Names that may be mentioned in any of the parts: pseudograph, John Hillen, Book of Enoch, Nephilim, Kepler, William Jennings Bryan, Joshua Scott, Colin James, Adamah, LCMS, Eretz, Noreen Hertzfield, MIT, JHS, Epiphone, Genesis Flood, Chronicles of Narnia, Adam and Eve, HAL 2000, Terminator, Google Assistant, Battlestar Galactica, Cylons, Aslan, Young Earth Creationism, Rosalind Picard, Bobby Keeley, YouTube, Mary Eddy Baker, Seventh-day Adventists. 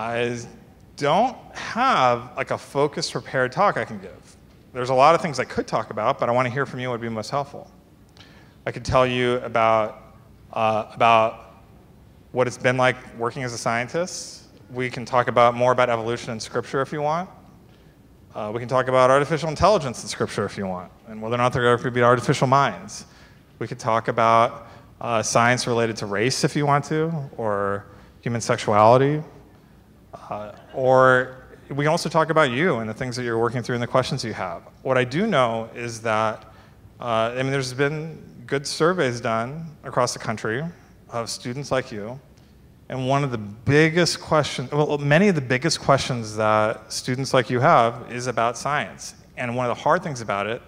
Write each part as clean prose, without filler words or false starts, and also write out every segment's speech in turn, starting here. I don't have like a focused, prepared talk I can give. There's a lot of things I could talk about, but I want to hear from you what would be most helpful. I could tell you about what it's been like working as a scientist. We can talk about more about evolution in Scripture if you want. We can talk about artificial intelligence in Scripture if you want, and whether or not there are going to be artificial minds. We could talk about science related to race if you want to, or human sexuality. Or we can also talk about you and the things that you're working through and the questions you have. What I do know is that, I mean, there's been good surveys done across the country of students like you. And one of the biggest questions, well, many of the biggest questions that students like you have is about science. And one of the hard things about it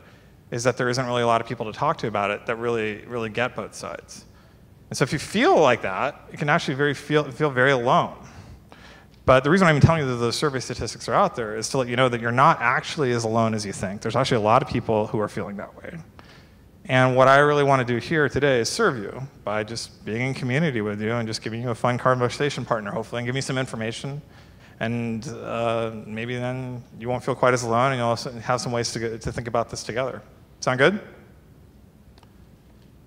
is that there isn't really a lot of people to talk to about it that really get both sides. And so if you feel like that, you can actually feel very alone. But the reason I'm even telling you that those survey statistics are out there is to let you know that you're not actually as alone as you think. There's actually a lot of people who are feeling that way. And what I really want to do here today is serve you by just being in community with you and just giving you a fun conversation partner, hopefully, and give me some information. And maybe then you won't feel quite as alone, and you'll also have some ways to think about this together. Sound good?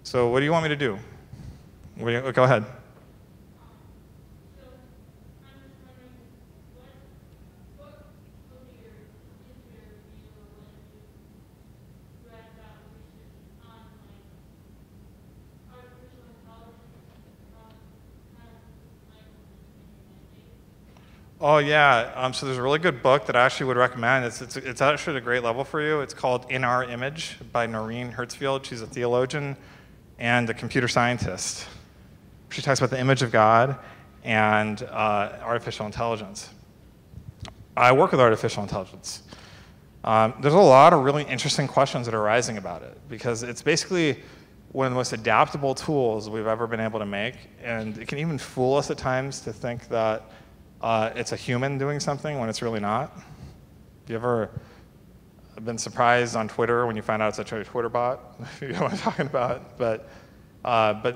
So what do you want me to do? Go ahead. Oh, yeah. So there's a really good book that I actually would recommend. It's actually at a great level for you. It's called In Our Image by Noreen Hertzfield. She's a theologian and a computer scientist. She talks about the image of God and artificial intelligence. I work with artificial intelligence. There's a lot of really interesting questions that are arising about it, because it's basically one of the most adaptable tools we've ever been able to make. And it can even fool us at times to think that it's a human doing something when it's really not. Have you ever been surprised on Twitter when you find out it's a Twitter bot? You know what I'm talking about. But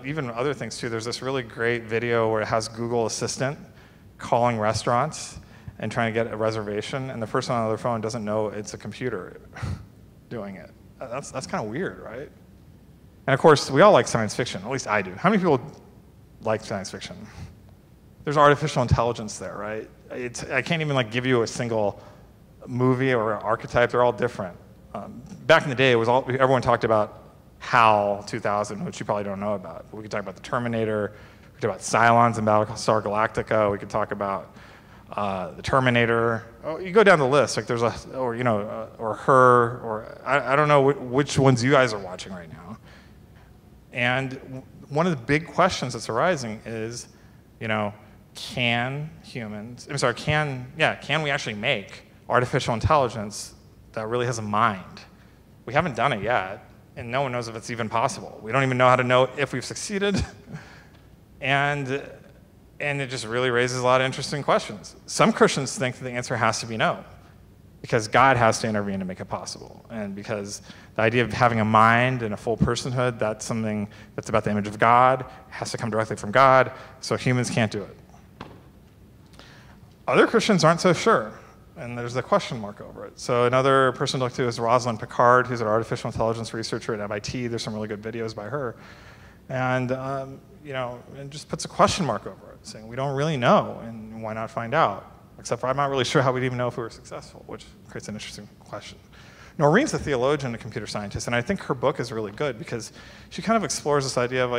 even other things too. There's this really great video where it has Google Assistant calling restaurants and trying to get a reservation, and the person on their phone doesn't know it's a computer doing it. That's kind of weird, right? And of course, we all like science fiction. At least I do. How many people like science fiction? There's artificial intelligence there, right? I can't even like give you a single movie or archetype. They're all different. Back in the day, it was everyone talked about HAL 2000, which you probably don't know about. But we could talk about the Terminator. We could talk about Cylons and Battlestar Galactica. We could talk about the Terminator. Oh, you go down the list. Like there's or her, or I don't know which ones you guys are watching right now. And one of the big questions that's arising is, you know, can we actually make artificial intelligence that really has a mind? We haven't done it yet, and no one knows if it's even possible. We don't even know how to know if we've succeeded. and it just really raises a lot of interesting questions. Some Christians think that the answer has to be no, because God has to intervene to make it possible, and because the idea of having a mind and a full personhood, that's something that's about the image of God, has to come directly from God, so humans can't do it. Other Christians aren't so sure, and there's a question mark over it. So another person to look to is Rosalind Picard, who's an artificial intelligence researcher at MIT. There's some really good videos by her. And it just puts a question mark over it, saying we don't really know, and why not find out? Except for I'm not really sure how we'd even know if we were successful, which creates an interesting question. Noreen's a theologian and a computer scientist, and I think her book is really good because she kind of explores this idea of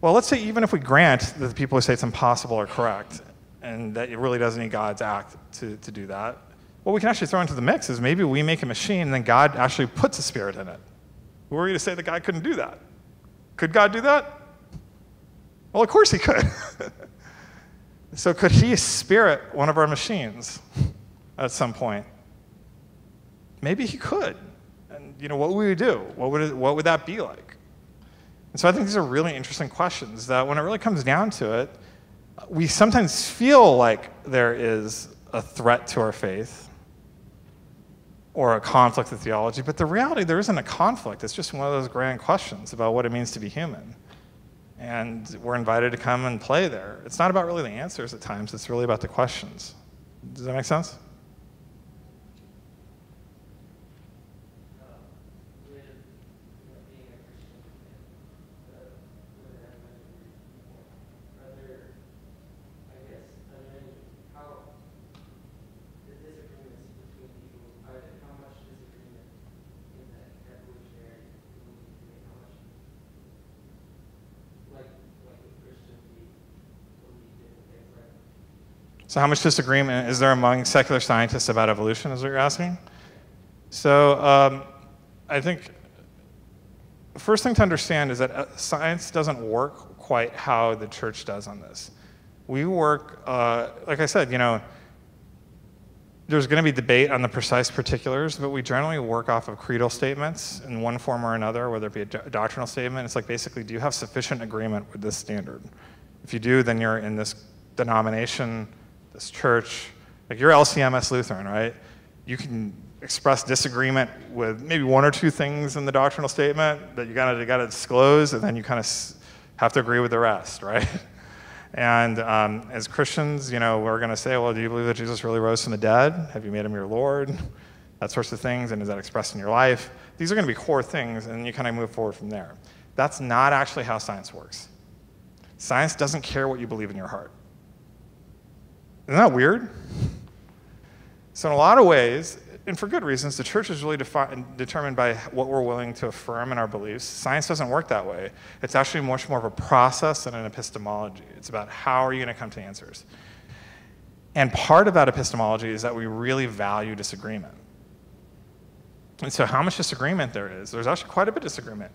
well, let's say even if we grant that the people who say it's impossible are correct and that it really doesn't need God's act to do that, what we can actually throw into the mix is maybe we make a machine and then God actually puts a spirit in it. Who are you to say that God couldn't do that? Could God do that? Well, of course he could. So could he spirit one of our machines at some point? Maybe he could. And what would we do? What would that be like? And so I think these are really interesting questions that when it really comes down to it, we sometimes feel like there is a threat to our faith or a conflict with theology, but the reality, there isn't a conflict. It's just one of those grand questions about what it means to be human. and we're invited to come and play there. It's not about really the answers at times, it's really about the questions. Does that make sense? So how much disagreement is there among secular scientists about evolution, is what you're asking? So I think the first thing to understand is that science doesn't work quite how the church does on this. We work, like I said, there's going to be debate on the precise particulars, but we generally work off of creedal statements in one form or another, whether it be a doctrinal statement. It's like, basically, do you have sufficient agreement with this standard? If you do, then you're in this denomination, this church. Like, you're LCMS Lutheran, right? You can express disagreement with maybe one or two things in the doctrinal statement that you gotta disclose, and then you kind of have to agree with the rest, right? And as Christians, we're gonna say, well, do you believe that Jesus really rose from the dead? Have you made him your Lord? That sorts of things, and is that expressed in your life? These are gonna be core things, and you kind of move forward from there. That's not actually how science works. Science doesn't care what you believe in your heart. Isn't that weird? So in a lot of ways, and for good reasons, the church is really determined by what we're willing to affirm in our beliefs. Science doesn't work that way. It's actually much more of a process than an epistemology. It's about how are you going to come to answers. And part of that epistemology is that we really value disagreement. And so how much disagreement there is, there's actually quite a bit of disagreement.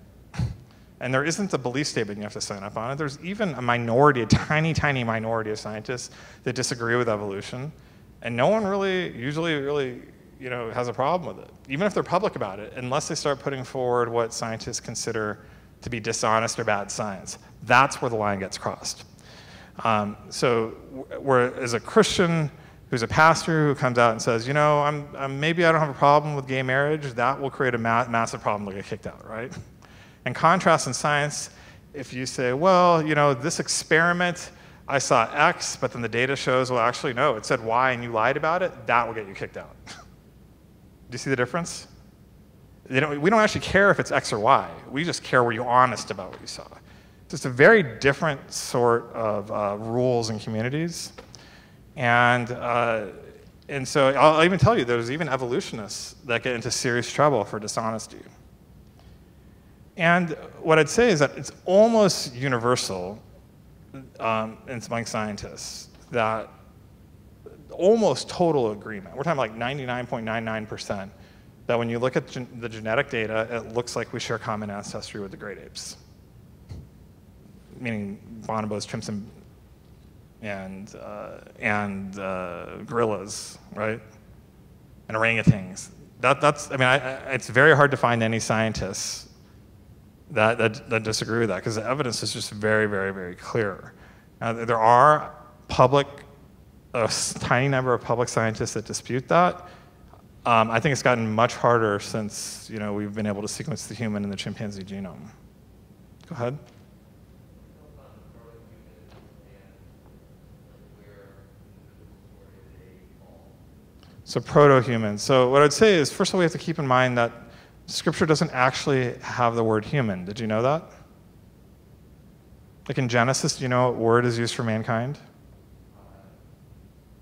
And there isn't a belief statement you have to sign up on. There's even a minority, a tiny, tiny minority of scientists that disagree with evolution. And no one really, usually has a problem with it, even if they're public about it, unless they start putting forward what scientists consider to be dishonest or bad science. That's where the line gets crossed. So as a Christian who's a pastor who comes out and says, maybe I don't have a problem with gay marriage, that will create a massive problem to get kicked out, right? In contrast, in science, if you say, well, this experiment, I saw X, but then the data shows, well, actually, no, it said Y and you lied about it, that will get you kicked out. Do you see the difference? We don't actually care if it's X or Y. We just care, were you honest about what you saw? So it's a very different sort of rules and communities. And so I'll even tell you, there's even evolutionists that get into serious trouble for dishonesty. And what I'd say is that it's almost universal among scientists that almost total agreement, we're talking like 99.99%, that when you look at the genetic data, it looks like we share common ancestry with the great apes. Meaning bonobos, chimps, and gorillas, right? And orangutans. It's very hard to find any scientists that disagree with that, because the evidence is just very, very, very clear. Now, there are a tiny number of public scientists that dispute that. I think it's gotten much harder since we've been able to sequence the human and the chimpanzee genome. Go ahead. So proto-humans. So what I'd say is, first of all, we have to keep in mind that Scripture doesn't actually have the word human. Did you know that? Like in Genesis, do you know what word is used for mankind?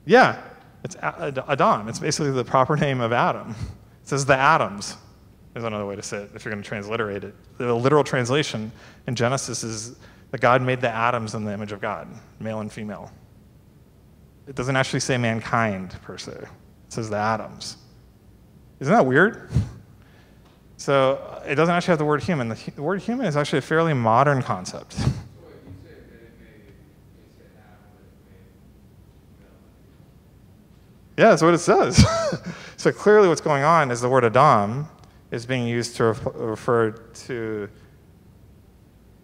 Yeah, it's Adam. It's basically the proper name of Adam. It says the Adams is another way to say it if you're going to transliterate it. The literal translation in Genesis is that God made the Adams in the image of God, male and female. It doesn't actually say mankind per se. It says the Adams. Isn't that weird? So it doesn't actually have the word human. The word human is actually a fairly modern concept. So if you say that it made Adam. Yeah, that's what it says. So clearly what's going on is the word Adam is being used to refer to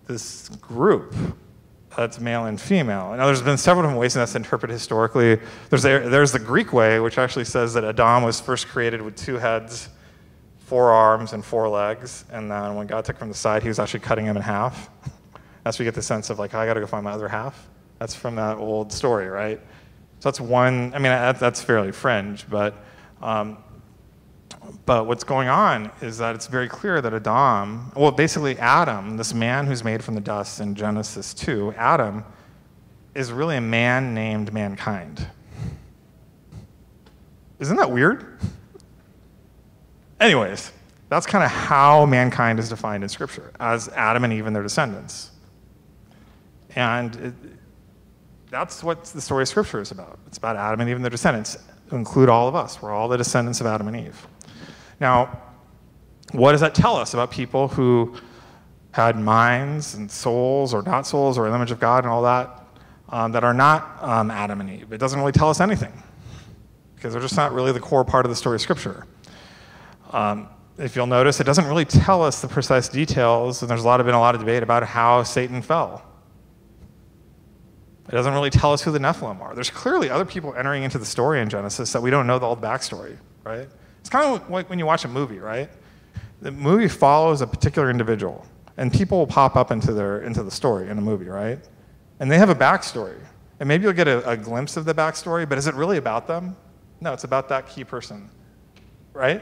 this group that's male and female. Now there's been several different ways that's interpreted historically. There's the Greek way, which actually says that Adam was first created with two heads, four arms and four legs, and then when God took him from the side, he was actually cutting him in half. That's where you get the sense of like, oh, I got to go find my other half. That's from that old story, right? So that's one. I mean, that's fairly fringe, but what's going on is that it's very clear that Adam, well, basically Adam, this man who's made from the dust in Genesis 2, Adam is really a man named mankind. Isn't that weird? Anyways, that's kind of how mankind is defined in Scripture, as Adam and Eve and their descendants. And that's what the story of Scripture is about. It's about Adam and Eve and their descendants, to include all of us. We're all the descendants of Adam and Eve. Now, what does that tell us about people who had minds and souls or not souls or an image of God and all that that are not Adam and Eve? It doesn't really tell us anything, because they're just not really the core part of the story of Scripture. If you'll notice, it doesn't really tell us the precise details, and there's been a lot of debate about how Satan fell. It doesn't really tell us who the Nephilim are. There's clearly other people entering into the story in Genesis that we don't know the whole backstory, right? It's kind of like when you watch a movie, right? The movie follows a particular individual, and people will pop up into the story in a movie, right? And they have a backstory, and maybe you'll get a glimpse of the backstory, but is it really about them? No, it's about that key person, right?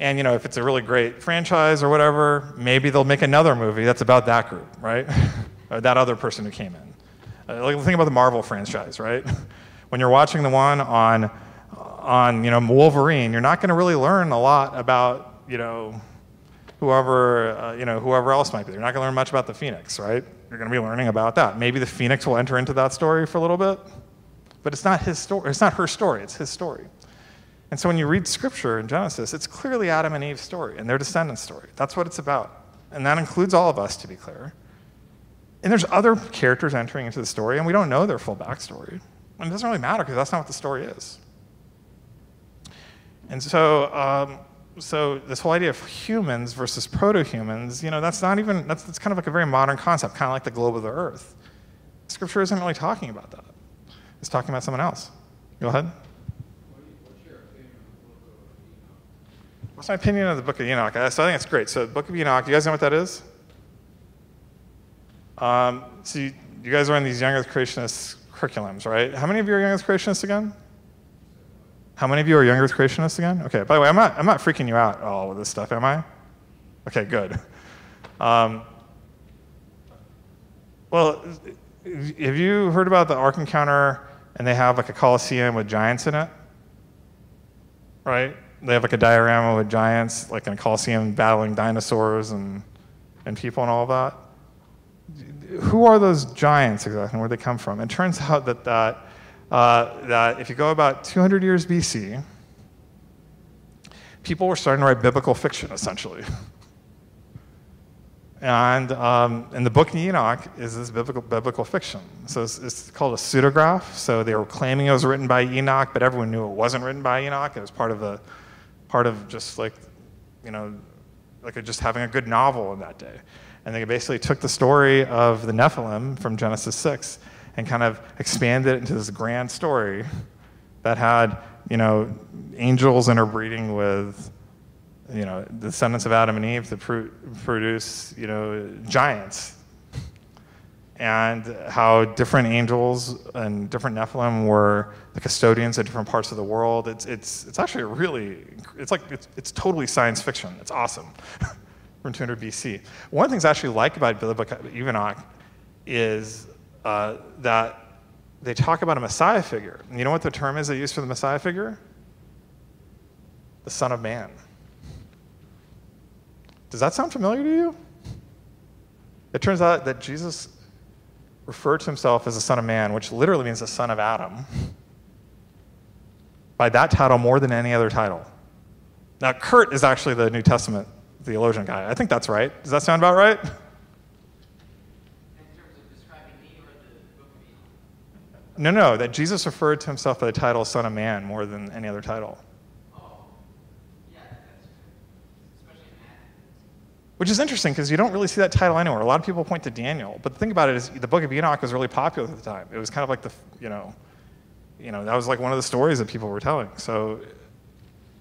And, you know, if it's a really great franchise or whatever, maybe they'll make another movie that's about that group, right? Or that other person who came in. Like, think about the Marvel franchise, right? When you're watching the one on you know, Wolverine, you're not going to really learn a lot about, you know, whoever else might be. You're not going to learn much about the Phoenix, right? You're going to be learning about that. Maybe the Phoenix will enter into that story for a little bit, but it's not his story. It's not her story. It's his story. And so when you read Scripture in Genesis, it's clearly Adam and Eve's story and their descendants' story. That's what it's about. And that includes all of us, to be clear. And there's other characters entering into the story, and we don't know their full backstory. And it doesn't really matter, because that's not what the story is. And so, so this whole idea of humans versus proto-humans, you know, that's kind of like a very modern concept, kind of like the globe of the earth. Scripture isn't really talking about that. It's talking about someone else. Go ahead. What's my opinion of the Book of Enoch? So I think it's great. So the Book of Enoch, you guys know what that is? So you guys are in these young earth creationists curriculums, right? How many of you are young earth creationists again? How many of you are young earth creationists again? Okay, by the way, I'm not freaking you out at all with this stuff, am I? Okay, good. Well, have you heard about the Ark Encounter, and they have like a Colosseum with giants in it? Right? They have like a diorama with giants, like in a Colosseum battling dinosaurs and people and all of that. Who are those giants exactly, and where they come from? It turns out that that if you go about 200 years BC, people were starting to write biblical fiction, essentially. And the Book of Enoch is this biblical fiction. So it's called a pseudograph. So they were claiming it was written by Enoch, but everyone knew it wasn't written by Enoch. It was part of just like, you know, like just having a good novel in that day. And they basically took the story of the Nephilim from Genesis 6 and kind of expanded it into this grand story that had, you know, angels interbreeding with, you know, the descendants of Adam and Eve to produce, you know, giants. And how different angels and different Nephilim were the custodians of different parts of the world. It's actually really, it's totally science fiction. It's awesome. From 200 BC. One of the things I actually like about the Book of Enoch is that they talk about a Messiah figure. And you know what the term is they use for the Messiah figure? The Son of Man. Does that sound familiar to you? It turns out that Jesus referred to himself as the Son of Man, which literally means the son of Adam, by that title more than any other title. Now, Kurt is actually the New Testament theologian guy. I think that's right. Does that sound about right? In terms of describing me or the Book of Enoch? No, that Jesus referred to himself by the title Son of Man more than any other title. Which is interesting, because you don't really see that title anywhere. A lot of people point to Daniel, but the thing about it is the Book of Enoch was really popular at the time. It was kind of like the, you know, that was like one of the stories that people were telling. So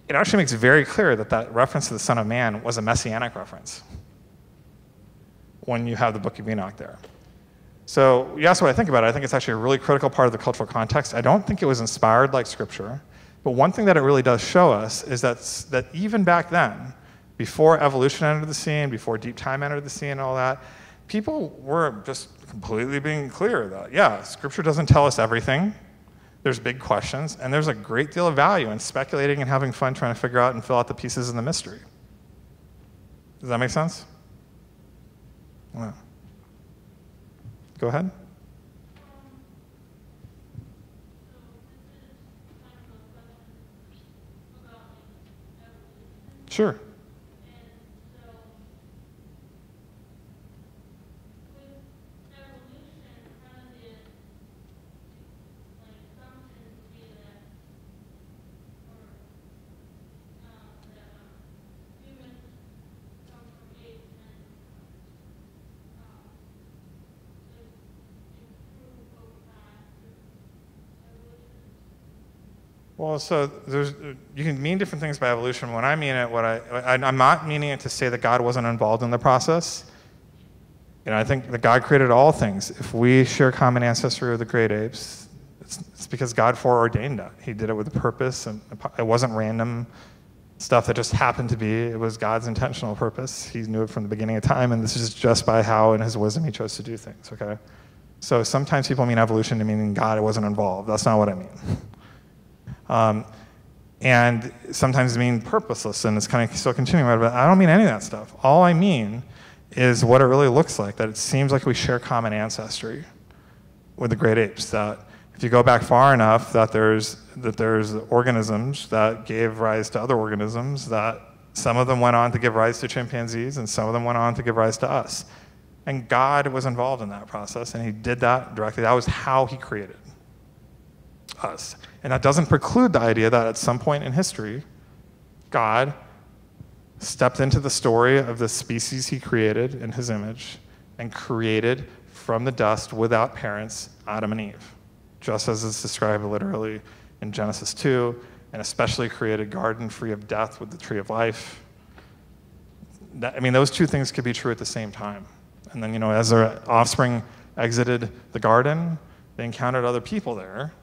it actually makes it very clear that that reference to the Son of Man was a messianic reference. when you have the Book of Enoch there. So you asked what I think about it. I think it's actually a really critical part of the cultural context. I don't think it was inspired like Scripture. But one thing that it really does show us is that even back then, before evolution entered the scene, before deep time entered the scene and all that, people were just completely being clear that, yeah, Scripture doesn't tell us everything. There's big questions, and there's a great deal of value in speculating and having fun trying to figure out and fill out the pieces in the mystery. Does that make sense? No. Go ahead. Sure. Well, so you can mean different things by evolution. When I mean it, I'm not meaning it to say that God wasn't involved in the process. And I think that God created all things. If we share common ancestry with the great apes, it's because God foreordained it. He did it with a purpose, and it wasn't random stuff that just happened to be. It was God's intentional purpose. He knew it from the beginning of time, and this is just by how, in his wisdom, he chose to do things, okay? So sometimes people mean evolution to mean God wasn't involved. That's not what I mean. And sometimes mean purposeless, and it's kind of still continuing, right? But I don't mean any of that stuff. All I mean is what it really looks like, that it seems like we share common ancestry with the great apes, that if you go back far enough, that there's organisms that gave rise to other organisms, that some of them went on to give rise to chimpanzees, and some of them went on to give rise to us. And God was involved in that process, and he did that directly. That was how he created us. And that doesn't preclude the idea that at some point in history, God stepped into the story of the species he created in his image and created from the dust without parents Adam and Eve, just as it's described literally in Genesis 2, and especially created garden free of death with the tree of life. I mean, those two things could be true at the same time. And then, you know, as their offspring exited the garden, they encountered other people there,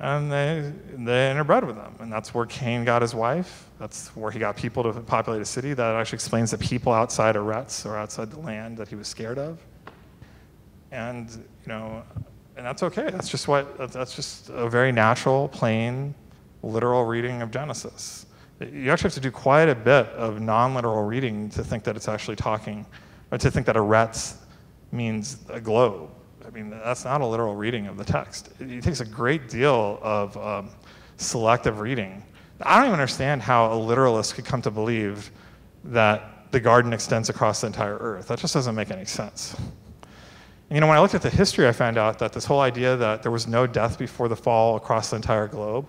and they interbred with them. And that's where Cain got his wife. That's where he got people to populate a city. That actually explains the people outside Eretz, or outside the land that he was scared of. And, you know, and that's okay. That's just a very natural, plain, literal reading of Genesis. You actually have to do quite a bit of non-literal reading to think that it's actually talking, or to think that Eretz means a globe. I mean, that's not a literal reading of the text. It takes a great deal of selective reading. I don't even understand how a literalist could come to believe that the garden extends across the entire earth. That just doesn't make any sense. And, you know, when I looked at the history, I found out that this whole idea that there was no death before the fall across the entire globe,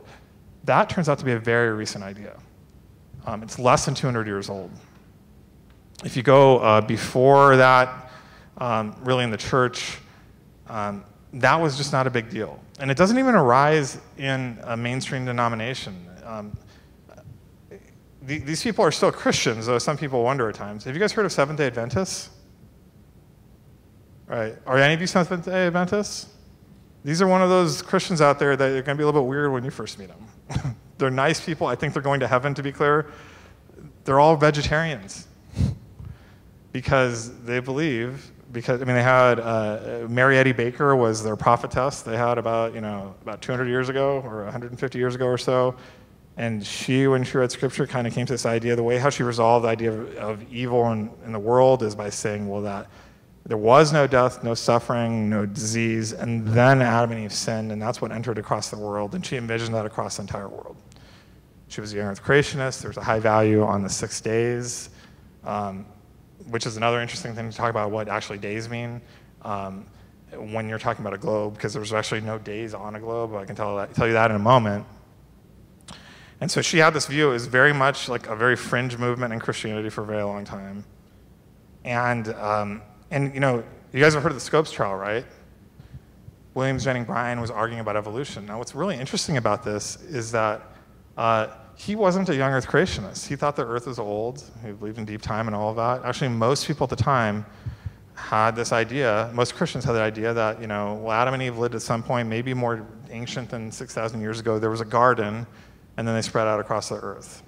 that turns out to be a very recent idea. It's less than 200 years old. If you go before that, really in the church, that was just not a big deal. And it doesn't even arise in a mainstream denomination. These people are still Christians, though some people wonder at times. Have you guys heard of Seventh-day Adventists? Right. Are any of you Seventh-day Adventists? These are one of those Christians out there that are going to be a little bit weird when you first meet them. They're nice people. I think they're going to heaven, to be clear. They're all vegetarians because they believe... Because, I mean, they had, Mary Eddy Baker was their prophetess. They had about 200 years ago or 150 years ago or so. And she, when she read Scripture, kind of came to this idea. The way how she resolved the idea of evil in the world is by saying, well, that there was no death, no suffering, no disease. And then Adam and Eve sinned, and that's what entered across the world. And she envisioned that across the entire world. She was a young earth creationist. There's a high value on the 6 days. Which is another interesting thing to talk about, what actually days mean when you're talking about a globe, because there's actually no days on a globe. I can tell you that in a moment. And so she had this view. It was very much like a very fringe movement in Christianity for a very long time. And you know, you guys have heard of the Scopes trial, right? William Jennings Bryan was arguing about evolution. Now, what's really interesting about this is that he wasn't a young earth creationist. He thought the earth was old. He believed in deep time and all of that. Actually, most people at the time had this idea, most Christians had the idea that, you know, well, Adam and Eve lived at some point, maybe more ancient than 6,000 years ago, there was a garden, and then they spread out across the earth.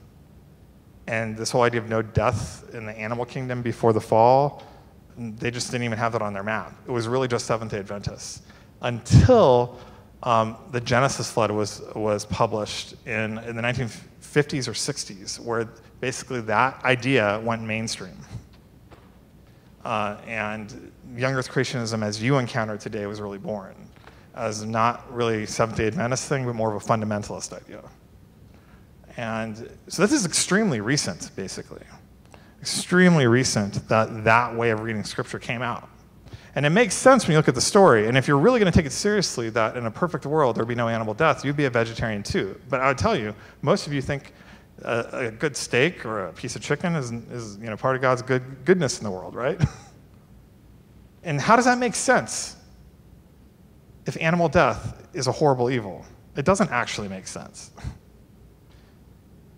And this whole idea of no death in the animal kingdom before the fall, they just didn't even have that on their map. It was really just Seventh-day Adventists. Until the Genesis Flood was published in the 1950s or 60s, where basically that idea went mainstream. And young earth creationism as you encounter today was really born, as not really a Seventh-day Adventist thing, but more of a fundamentalist idea. And so this is extremely recent, basically. Extremely recent that that way of reading scripture came out. And it makes sense when you look at the story. And if you're really going to take it seriously that in a perfect world there'd be no animal death, you'd be a vegetarian too. But I would tell you, most of you think a good steak or a piece of chicken is you know, part of God's goodness in the world, right? And how does that make sense if animal death is a horrible evil? It doesn't actually make sense.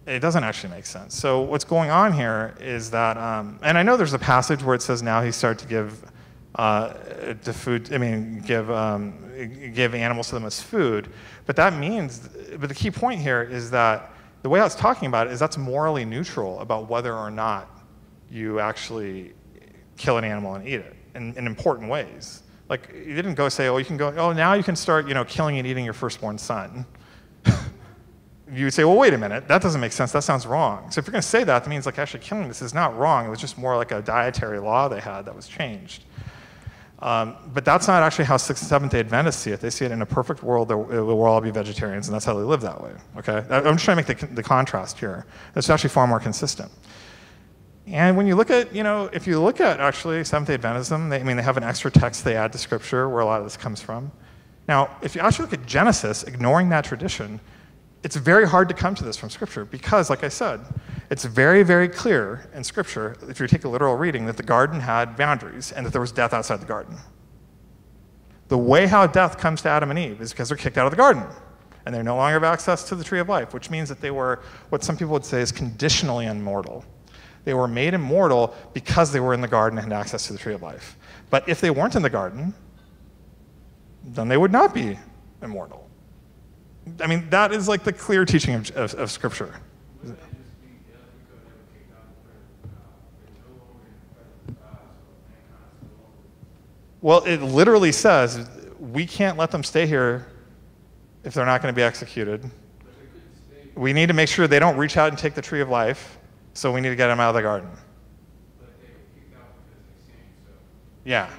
It doesn't actually make sense. So what's going on here is that, and I know there's a passage where it says now he started to give give animals to them as food, but that means, but the key point here is that the way I was talking about it is that's morally neutral about whether or not you actually kill an animal and eat it in important ways. Like, you didn't go say, oh, you can go, oh, now you can start, you know, killing and eating your firstborn son. You would say, well, wait a minute, that doesn't make sense, that sounds wrong. So if you're going to say that, that means like actually killing this is not wrong, it was just more like a dietary law they had that was changed. But that's not actually how Seventh-day Adventists see it. They see it in a perfect world, we'll all be vegetarians, and that's how they live that way, okay? I'm just trying to make the contrast here. It's actually far more consistent. And when you look at, you know, if you look at actually Seventh-day Adventism, they have an extra text they add to scripture where a lot of this comes from. Now, if you actually look at Genesis, ignoring that tradition, it's very hard to come to this from scripture because, like I said, it's very, very clear in scripture, if you take a literal reading, that the garden had boundaries and that there was death outside the garden. The way how death comes to Adam and Eve is because they're kicked out of the garden and they no longer have access to the tree of life, which means that they were what some people would say is conditionally immortal. They were made immortal because they were in the garden and had access to the tree of life. But if they weren't in the garden, then they would not be immortal. I mean, that is like the clear teaching of Scripture. Well, it literally says, we can't let them stay here if they're not going to be executed. We need to make sure they don't reach out and take the tree of life, so we need to get them out of the garden. Yeah.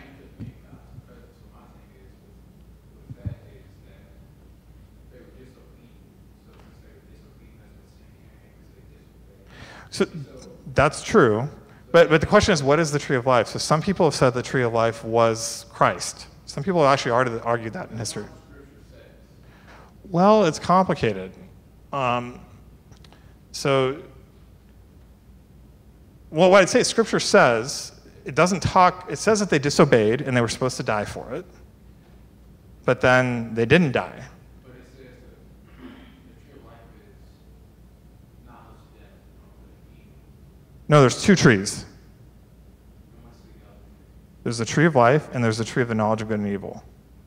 So that's true, but the question is, what is the tree of life? So some people have said the tree of life was Christ. Some people have actually argued that in history. Well, it's complicated. Well, what I'd say Scripture says, it doesn't talk, it says that they disobeyed and they were supposed to die for it, but then they didn't die. No, there's two trees. There's the tree of life, and there's the tree of the knowledge of good and evil.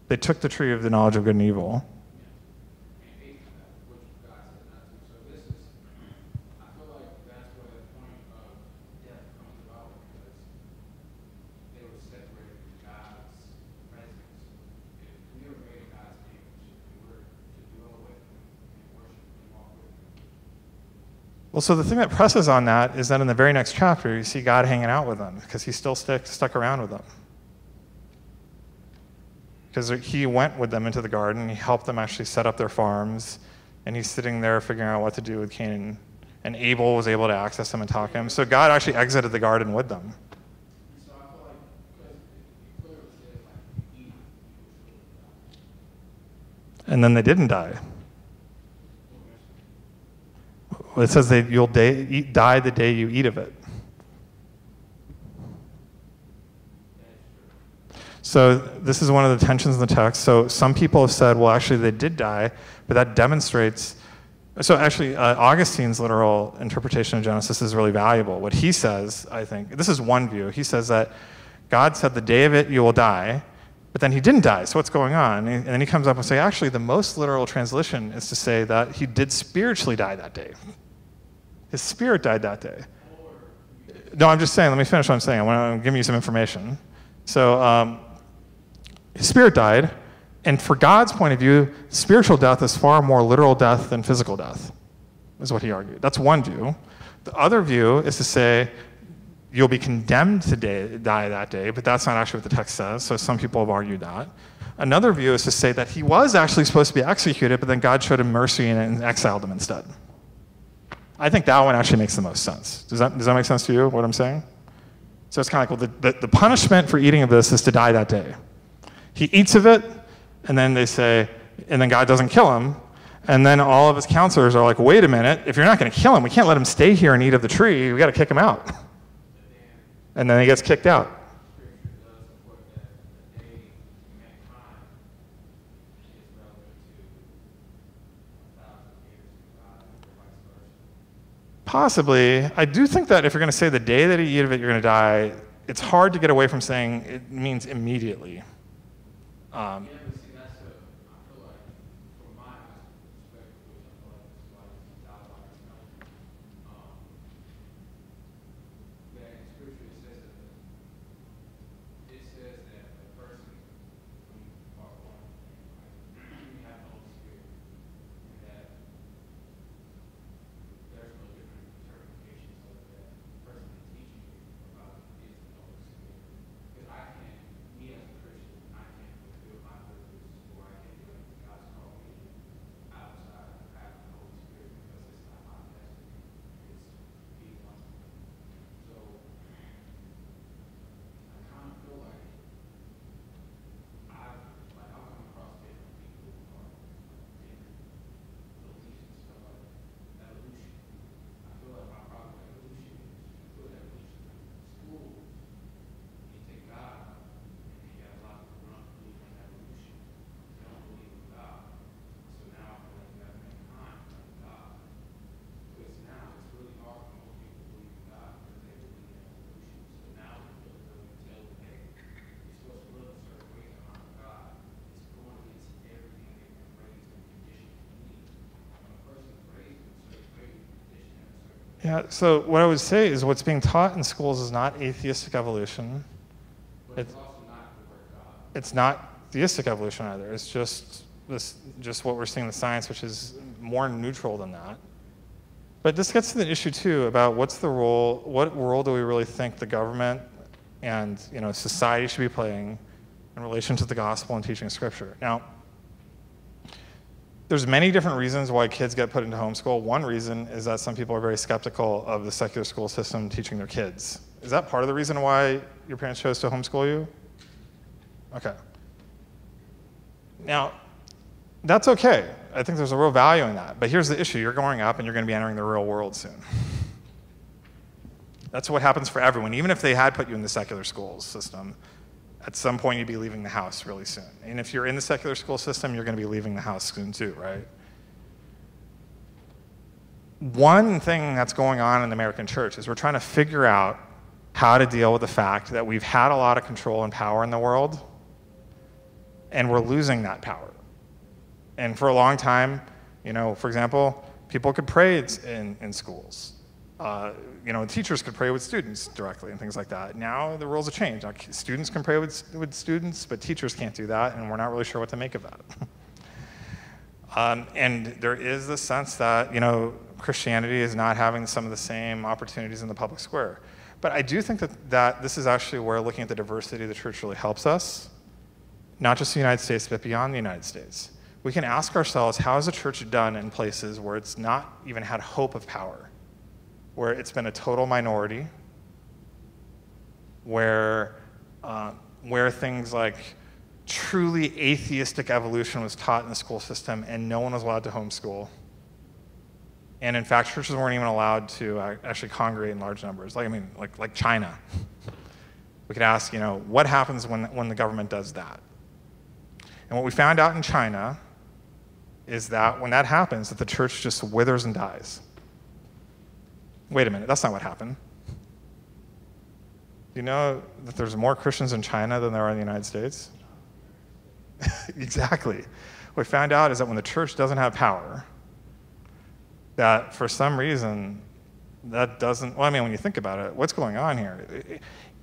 They took the tree of the knowledge of good and evil. Well, so the thing that presses on that is that in the very next chapter, you see God hanging out with them because he still stuck around with them. Because he went with them into the garden, he helped them actually set up their farms, and he's sitting there figuring out what to do with Cain, and Abel was able to access him and talk to him. So God actually exited the garden with them. And then they didn't die. It says that you'll die the day you eat of it. So this is one of the tensions in the text. So some people have said, well, actually they did die, but that demonstrates. So actually, Augustine's literal interpretation of Genesis is really valuable. What he says, I think, this is one view. He says that God said the day of it you will die, but then he didn't die, so what's going on? And then he comes up and says, actually, the most literal translation is to say that he did spiritually die that day. His spirit died that day. No, I'm just saying, let me finish what I'm saying. I'm giving you some information. So his spirit died, and for God's point of view, spiritual death is far more literal death than physical death, is what he argued. That's one view. The other view is to say, you'll be condemned to die that day, but that's not actually what the text says, so some people have argued that. Another view is to say that he was actually supposed to be executed, but then God showed him mercy and exiled him instead. I think that one actually makes the most sense. Does that make sense to you, what I'm saying? So it's kind of like, well, the punishment for eating of this is to die that day. He eats of it, and then they say, and then God doesn't kill him, and then all of his counselors are like, wait a minute, if you're not going to kill him, we can't let him stay here and eat of the tree, we've got to kick him out. And then he gets kicked out. Possibly. I do think that if you're going to say the day that you eat of it, you're going to die, it's hard to get away from saying it means immediately. Yeah, so what I would say is what's being taught in schools is not atheistic evolution. But it's also not the word God. It's not theistic evolution either. It's just what we're seeing in the science, which is more neutral than that. But this gets to the issue too about what's the role, what role do we really think the government and society should be playing in relation to the gospel and teaching scripture. Now, there's many different reasons why kids get put into homeschool. One reason is that some people are very skeptical of the secular school system teaching their kids. Is that part of the reason why your parents chose to homeschool you? Okay. Now, that's okay. I think there's a real value in that. But here's the issue. You're growing up and you're going to be entering the real world soon. That's what happens for everyone. Even if they had put you in the secular school system, at some point you'd be leaving the house really soon. And if you're in the secular school system, you're gonna be leaving the house soon too, right? One thing that's going on in the American church is we're trying to figure out how to deal with the fact that we've had a lot of control and power in the world, and we're losing that power. And for a long time, for example, people could pray in schools. Teachers could pray with students directly and things like that. Now the rules have changed. Now, students can pray with students, but teachers can't do that, and we're not really sure what to make of that. And there is the sense that Christianity is not having some of the same opportunities in the public square. But I do think that this is actually where looking at the diversity of the church really helps us, not just the United States, but beyond the United States. We can ask ourselves, how is the church done in places where it's not even had hope of power? Where it's been a total minority, where things like truly atheistic evolution was taught in the school system and no one was allowed to homeschool. And in fact, churches weren't even allowed to actually congregate in large numbers. Like China. We could ask, what happens when the government does that? And what we found out in China is that when that happens, that the church just withers and dies. Wait a minute, that's not what happened. you know that there's more Christians in China than there are in the United States? Exactly. What we found out is that when the church doesn't have power, that for some reason, that doesn't, well, I mean, when you think about it, what's going on here?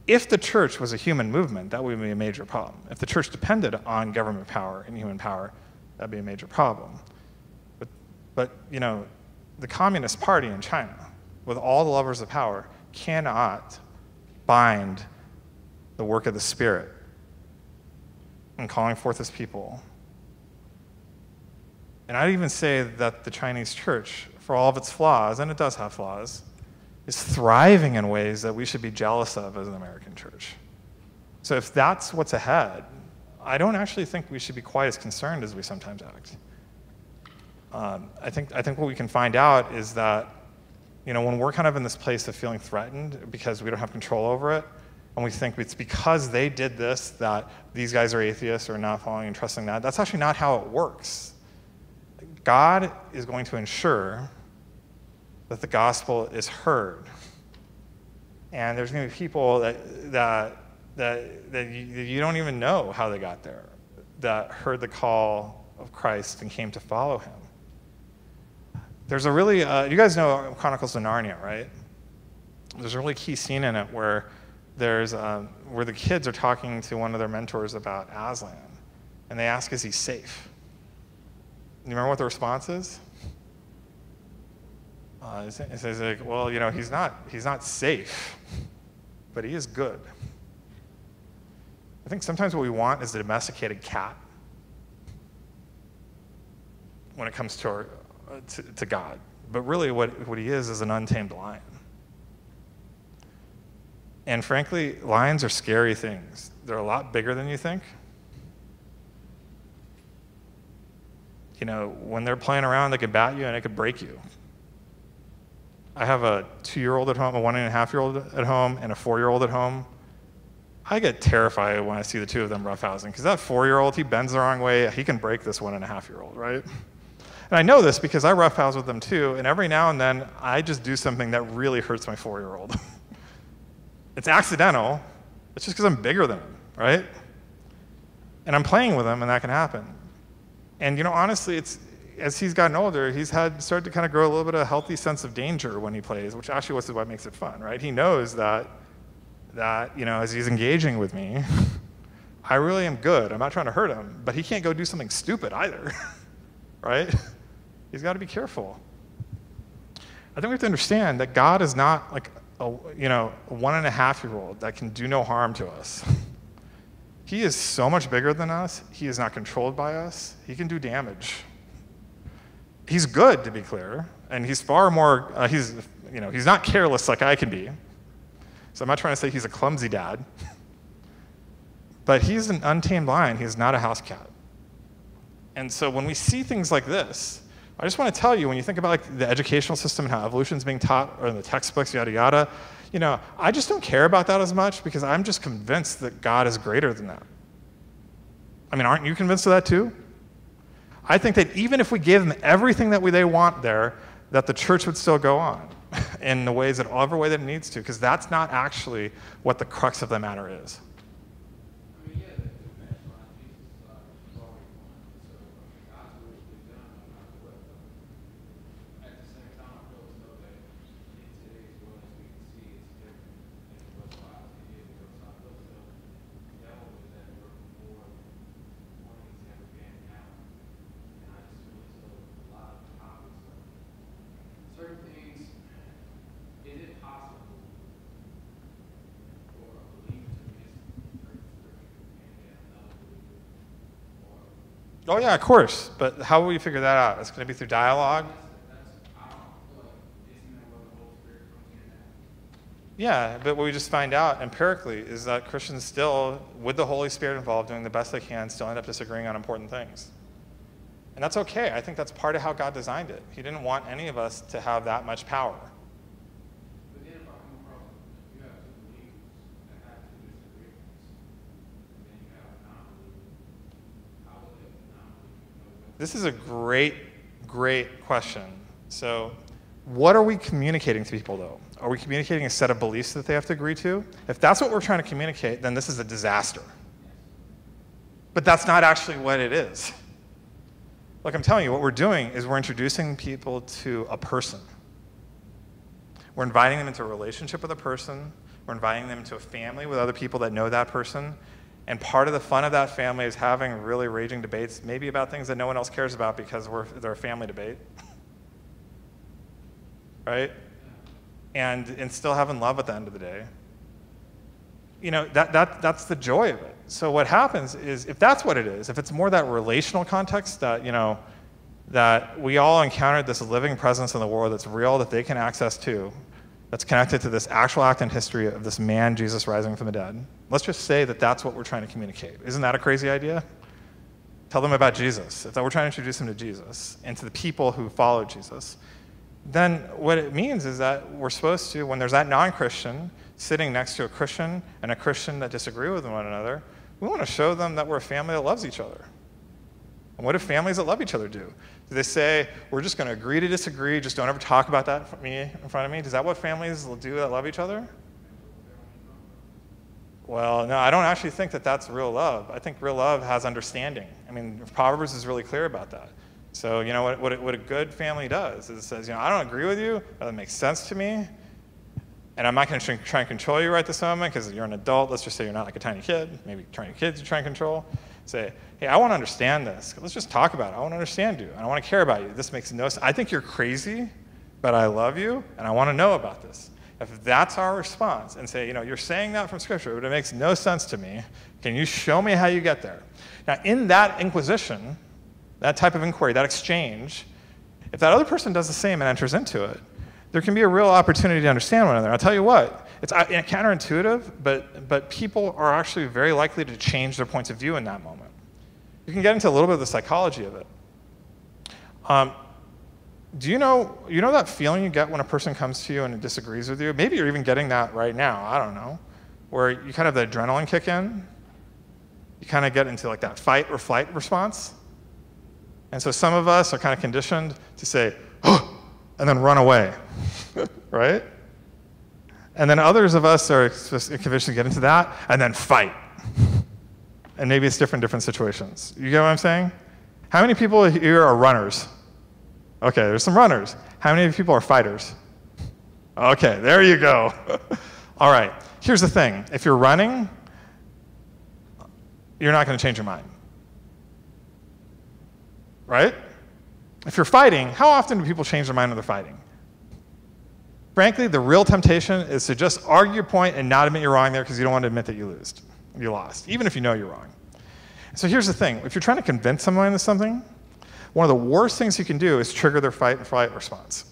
If the church was a human movement, that would be a major problem. If the church depended on government power and human power, that'd be a major problem. But you know, the Communist Party in China, with all the levers of power, cannot bind the work of the Spirit in calling forth His people. And I'd even say that the Chinese church, for all of its flaws, and it does have flaws, is thriving in ways that we should be jealous of as an American church. So if that's what's ahead, I don't actually think we should be quite as concerned as we sometimes act. I think what we can find out is that, you know, when we're kind of in this place of feeling threatened because we don't have control over it, and we think it's because they did this that these guys are atheists or not following and trusting that, that's actually not how it works. God is going to ensure that the gospel is heard. And there's going to be people that you don't even know how they got there, that heard the call of Christ and came to follow him. There's a really, you guys know Chronicles of Narnia, right? There's a really key scene in it where the kids are talking to one of their mentors about Aslan, and they ask, is he safe? You remember what the response is? It says, like, well, you know, he's not safe, but he is good. I think sometimes what we want is a domesticated cat when it comes to our to God. But really what he is an untamed lion. And frankly, lions are scary things. They're a lot bigger than you think. You know, when they're playing around, they could bat you and it could break you. I have a 2-year-old at home, a 1.5-year-old at home, and a 4-year-old at home. I get terrified when I see the two of them roughhousing, because that 4-year-old, he bends the wrong way, he can break this 1.5-year-old, right? And I know this because I roughhouse with them too, and every now and then I just do something that really hurts my 4-year-old. It's accidental, it's just because I'm bigger than him, right? And I'm playing with him, and that can happen. And you know, honestly, it's, as he's gotten older, he's started to kind of grow a little bit of a healthy sense of danger when he plays, which actually is what makes it fun, right? He knows that you know, as he's engaging with me, I really am good. I'm not trying to hurt him, but he can't go do something stupid either, right? He's got to be careful. I think we have to understand that God is not like a 1.5-year-old that can do no harm to us. He is so much bigger than us. He is not controlled by us. He can do damage. He's good, to be clear, and he's far more, he's not careless like I can be. So I'm not trying to say he's a clumsy dad, but he's an untamed lion. He's not a house cat. And so when we see things like this, I just want to tell you, when you think about like the educational system and how evolution is being taught, or in the textbooks, yada, yada, you know, I just don't care about that as much, because I'm just convinced that God is greater than that. I mean, aren't you convinced of that too? I think that even if we gave them everything that they want there, that the church would still go on in the ways that, however way that it needs to, because that's not actually what the crux of the matter is. Oh yeah, of course, but how will you figure that out? It's going to be through dialogue? Yeah, but what we just find out empirically is that Christians still, with the Holy Spirit involved, doing the best they can, still end up disagreeing on important things. And that's okay. I think that's part of how God designed it. He didn't want any of us to have that much power. This is a great, great question. So What are we communicating to people, though? Are we communicating a set of beliefs that they have to agree to? If that's what we're trying to communicate, then this is a disaster. But that's not actually what it is. Like I'm telling you, what we're doing is we're introducing people to a person. We're inviting them into a relationship with a person. We're inviting them into a family with other people that know that person. And part of the fun of that family is having really raging debates, maybe about things that no one else cares about because they're a family debate. Right? And still having love at the end of the day. You know, that's the joy of it. So what happens is, if that's what it is, if it's more that relational context that, you know, that we all encountered this living presence in the world that's real, that they can access to, that's connected to this actual act in history of this man, Jesus, rising from the dead. Let's just say that that's what we're trying to communicate. Isn't that a crazy idea? Tell them about Jesus. If we're trying to introduce them to Jesus and to the people who followed Jesus, then what it means is that we're supposed to, when there's that non-Christian sitting next to a Christian and a Christian that disagree with one another, we want to show them that we're a family that loves each other. And what do families that love each other do? Do they say, we're just going to agree to disagree, just don't ever talk about that in front of me? Is that what families will do that love each other? Well, no, I don't actually think that that's real love. I think real love has understanding. I mean, Proverbs is really clear about that. So, you know, what a good family does is it says, you know, I don't agree with you, that makes sense to me, and I'm not going to try and control you right this moment because you're an adult. Let's just say you're not like a tiny kid. Maybe tiny kids you try and control. Say, hey, I want to understand this. Let's just talk about it. I want to understand you, and I want to care about you. This makes no sense. I think you're crazy, but I love you, and I want to know about this. If that's our response and say, you know, you're saying that from Scripture, but it makes no sense to me. Can you show me how you get there? Now, in that inquisition, that type of inquiry, that exchange, if that other person does the same and enters into it, there can be a real opportunity to understand one another. I'll tell you what, it's counterintuitive, but people are actually very likely to change their points of view in that moment. You can get into a little bit of the psychology of it. Do you know that feeling you get when a person comes to you and disagrees with you? Maybe you're even getting that right now, I don't know, where you kind of have the adrenaline kick in. You kind of get into like that fight or flight response. And so some of us are kind of conditioned to say, oh, and then run away, right? And then others of us are conditioned to get into that and then fight. And maybe it's different situations. You get what I'm saying? How many people here are runners? Okay, there's some runners. How many people are fighters? Okay, there you go. All right, here's the thing. If you're running, you're not going to change your mind. Right? If you're fighting, how often do people change their mind when they're fighting? Frankly, the real temptation is to just argue your point and not admit you're wrong there because you don't want to admit that you lost, even if you know you're wrong. So here's the thing. If you're trying to convince someone of something, one of the worst things you can do is trigger their fight and flight response.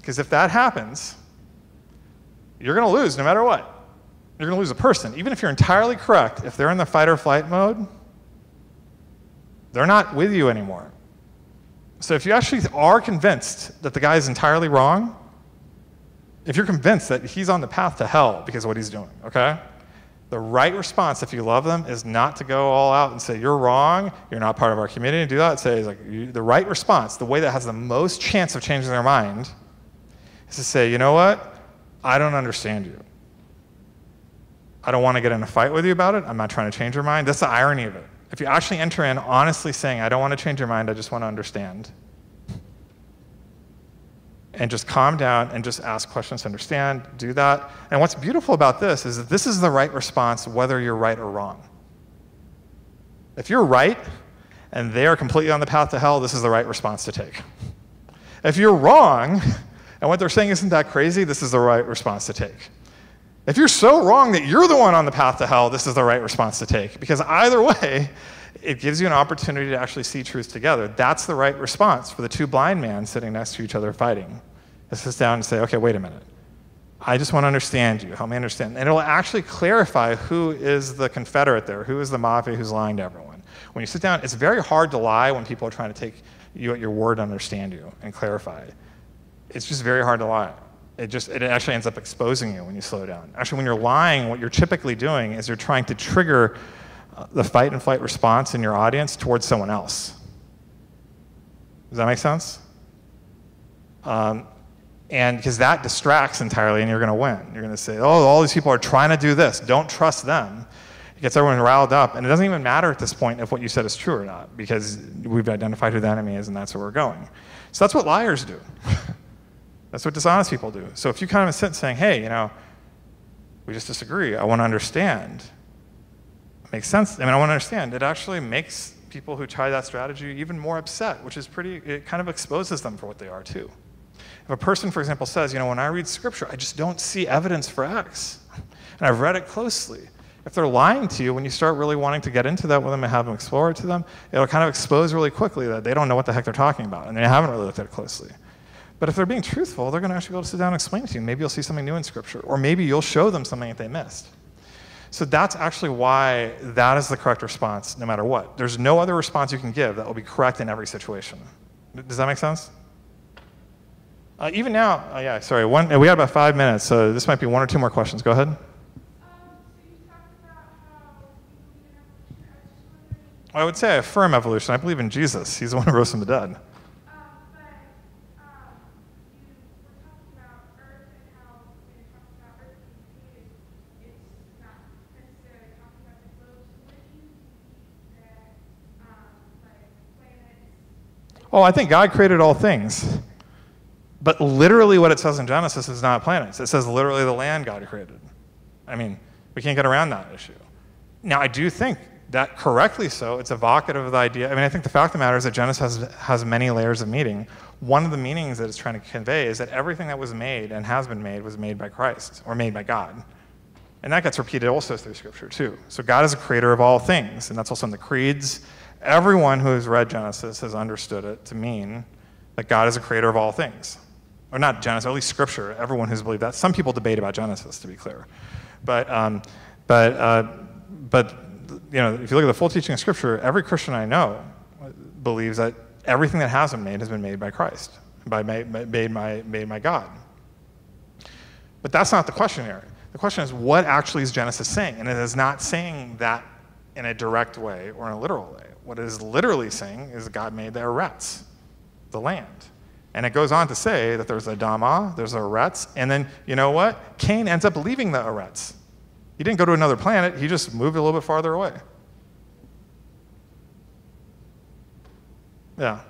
Because if that happens, you're going to lose no matter what. You're going to lose a person. Even if you're entirely correct, if they're in the fight or flight mode, they're not with you anymore. So if you actually are convinced that the guy is entirely wrong, if you're convinced that he's on the path to hell because of what he's doing, okay? The right response, if you love them, is not to go all out and say, you're wrong, you're not part of our community, do that. Say, like, the right response, the way that has the most chance of changing their mind, is to say, you know what? I don't understand you. I don't want to get in a fight with you about it. I'm not trying to change your mind. That's the irony of it. If you actually enter in honestly saying, I don't want to change your mind, I just want to understand. And just calm down and just ask questions to understand, do that. And what's beautiful about this is that this is the right response whether you're right or wrong. If you're right and they are completely on the path to hell, this is the right response to take. If you're wrong and what they're saying isn't that crazy, this is the right response to take. If you're so wrong that you're the one on the path to hell, this is the right response to take. Because either way, it gives you an opportunity to actually see truth together. That's the right response for the two blind men sitting next to each other fighting. It sits down and say, okay, wait a minute. I just want to understand you. Help me understand. And it'll actually clarify who is the Confederate there, who is the mafia, who's lying to everyone. When you sit down, it's very hard to lie when people are trying to take you at your word and understand you and clarify. It's just very hard to lie. It actually ends up exposing you when you slow down. Actually, when you're lying, what you're typically doing is you're trying to trigger the fight and flight response in your audience towards someone else. Does that make sense? And because that distracts entirely, and you're going to win. You're going to say, oh, all these people are trying to do this. Don't trust them. It gets everyone riled up. And it doesn't even matter at this point if what you said is true or not, because we've identified who the enemy is, and that's where we're going. So that's what liars do. That's what dishonest people do. So if you kind of sit saying, hey, you know, we just disagree. I want to understand. It makes sense. I mean, I want to understand. It actually makes people who try that strategy even more upset, which is pretty, it kind of exposes them for what they are, too. If a person, for example, says, you know, when I read Scripture, I just don't see evidence for X, and I've read it closely. If they're lying to you, when you start really wanting to get into that with them and have them explore it to them, it'll kind of expose really quickly that they don't know what the heck they're talking about, and they haven't really looked at it closely. But if they're being truthful, they're going to actually be able to sit down and explain it to you. Maybe you'll see something new in Scripture, or maybe you'll show them something that they missed. So that's actually why that is the correct response, no matter what. There's no other response you can give that will be correct in every situation. Does that make sense? Even now, yeah, sorry, we had about 5 minutes, so this might be one or two more questions. Go ahead. So you talked about how I would say I affirm evolution. I believe in Jesus. He's the one who rose from the dead. Oh, I think God created all things. But literally what it says in Genesis is not planets. It says literally the land God created. I mean, we can't get around that issue. Now, I do think that correctly so, it's evocative of the idea. I mean, I think the fact of the matter is that Genesis has many layers of meaning. One of the meanings that it's trying to convey is that everything that was made and has been made was made by Christ or made by God. And that gets repeated also through Scripture, too. So God is a creator of all things, and that's also in the creeds. Everyone who has read Genesis has understood it to mean that God is a creator of all things. Or not Genesis, or at least Scripture, everyone who's believed that. Some people debate about Genesis, to be clear. But you know, if you look at the full teaching of Scripture, every Christian I know believes that everything that has been made by Christ, made by God. But that's not the question here. The question is, what actually is Genesis saying? And it is not saying that in a direct way or in a literal way. What it is literally saying is God made the Eretz, the land. And it goes on to say that there's Adamah, there's Eretz, and then, you know what? Cain ends up leaving the Eretz. He didn't go to another planet, he just moved a little bit farther away. Yeah.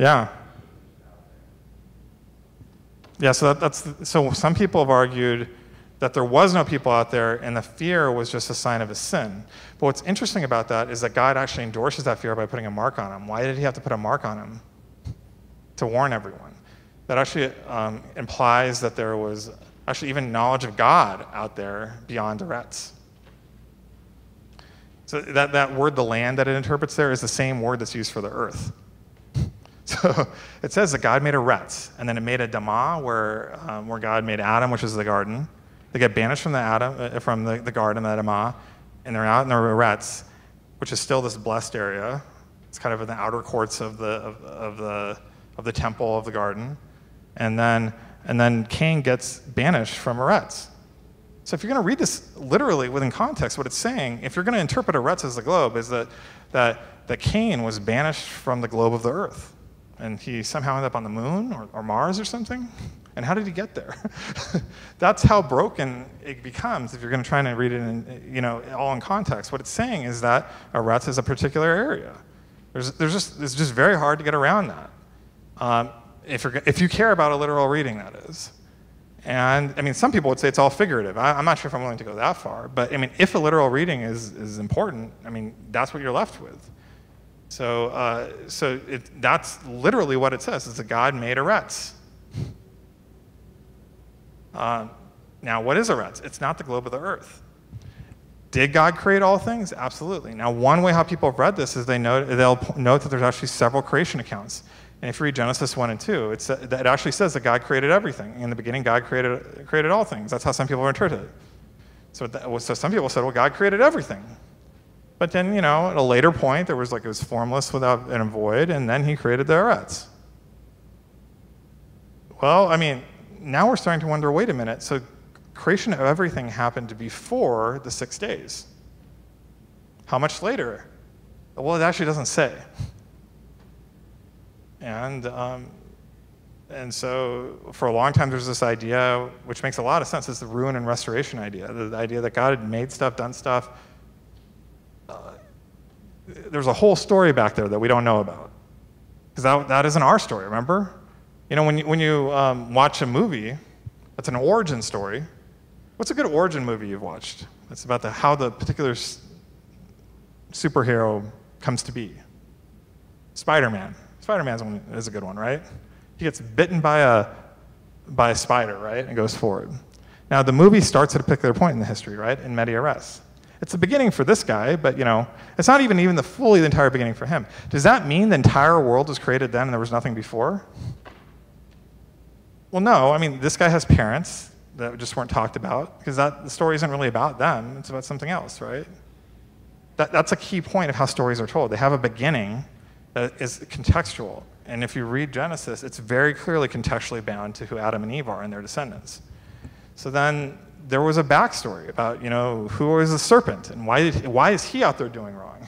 Yeah. Yeah, so so some people have argued that there was no people out there and the fear was just a sign of his sin. But what's interesting about that is that God actually endorses that fear by putting a mark on him. Why did he have to put a mark on him? To warn everyone. That actually implies that there was actually even knowledge of God out there beyond Eretz. So that word, the land, that it interprets there is the same word that's used for the earth. So it says that God made Eretz, and then it made Adamah, where God made Adam, which is the garden. They get banished from the garden, the Adamah, and they're out in the Eretz, which is still this blessed area. It's kind of in the outer courts of the temple of the garden, and then Cain gets banished from Eretz. So if you're going to read this literally within context, what it's saying, if you're going to interpret Eretz as the globe, is that Cain was banished from the globe of the earth. And he somehow ended up on the moon or Mars or something? And how did he get there? That's how broken it becomes if you're going to try and read it in, you know, all in context. What it's saying is that Eretz is a particular area. It's just very hard to get around that. If you care about a literal reading, that is. And I mean, some people would say it's all figurative. I'm not sure if I'm willing to go that far. But I mean, if a literal reading is important, I mean, that's what you're left with. So that's literally what it says, is that God made Eretz. Now, what is Eretz? It's not the globe of the earth. Did God create all things? Absolutely. Now, one way how people have read this is they'll note that there's actually several creation accounts. And if you read Genesis 1 and 2, it actually says that God created everything. In the beginning, God created all things. That's how some people interpret it. So some people said, well, God created everything. But then, you know, at a later point, there was like it was formless without and void, and then he created the Eretz. Well, I mean, now we're starting to wonder, wait a minute, so creation of everything happened before the 6 days. How much later? Well, it actually doesn't say. And so for a long time, there's this idea, which makes a lot of sense, it's the ruin and restoration idea, the idea that God had made stuff, done stuff. There's a whole story back there that we don't know about, because that isn't our story, remember? You know, when you watch a movie, that's an origin story. What's a good origin movie you've watched? It's about how the particular superhero comes to be. Spider-Man. Spider-Man is a good one, right? He gets bitten by a spider, right, and goes forward. Now, the movie starts at a particular point in the history, right, in media res. It's the beginning for this guy, but, you know, it's not even fully the entire beginning for him. Does that mean the entire world was created then and there was nothing before? Well, no. I mean, this guy has parents that just weren't talked about, because the story isn't really about them. It's about something else, right? That's a key point of how stories are told. They have a beginning that is contextual. And if you read Genesis, it's very clearly contextually bound to who Adam and Eve are and their descendants. So then there was a backstory about, you know, who is the serpent and why is he out there doing wrong?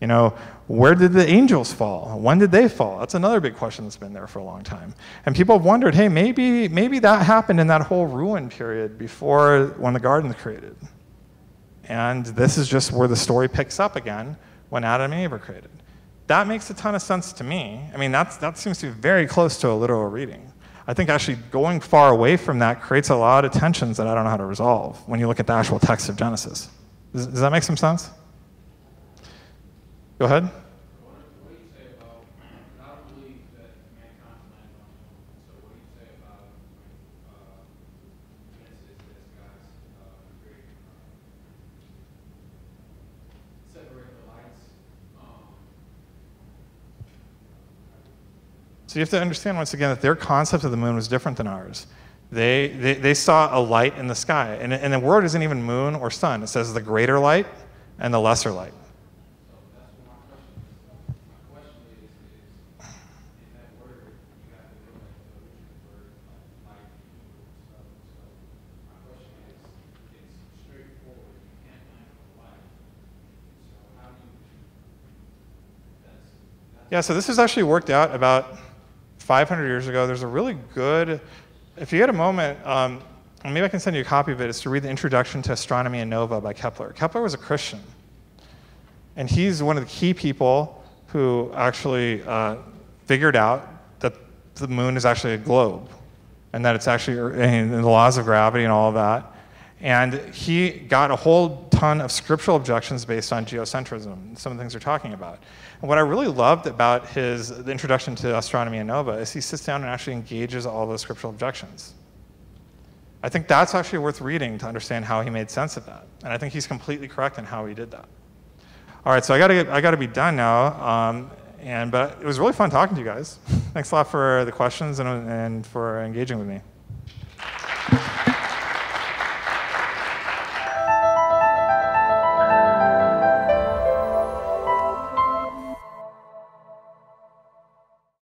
You know, where did the angels fall? When did they fall? That's another big question that's been there for a long time. And people have wondered, hey, maybe that happened in that whole ruin period before when the garden was created. And this is just where the story picks up again when Adam and Eve were created. That makes a ton of sense to me. I mean, that seems to be very close to a literal reading. I think actually going far away from that creates a lot of tensions that I don't know how to resolve when you look at the actual text of Genesis. Does that make some sense? Go ahead. So you have to understand once again that their concept of the moon was different than ours. They saw a light in the sky, and the word isn't even moon or sun. It says the greater light and the lesser light. Yeah, so this is actually worked out about 500 years ago. There's a really good, if you had a moment, maybe I can send you a copy of it, is to read the introduction to Astronomia Nova by Kepler. Kepler was a Christian, and he's one of the key people who actually figured out that the moon is actually a globe, and that it's actually in the laws of gravity and all of that. And he got a whole ton of scriptural objections based on geocentrism, some of the things they're talking about. And what I really loved about the introduction to Astronomia Nova is he sits down and actually engages all those scriptural objections. I think that's actually worth reading to understand how he made sense of that. And I think he's completely correct in how he did that. All right, so I gotta be done now. But it was really fun talking to you guys. Thanks a lot for the questions and for engaging with me.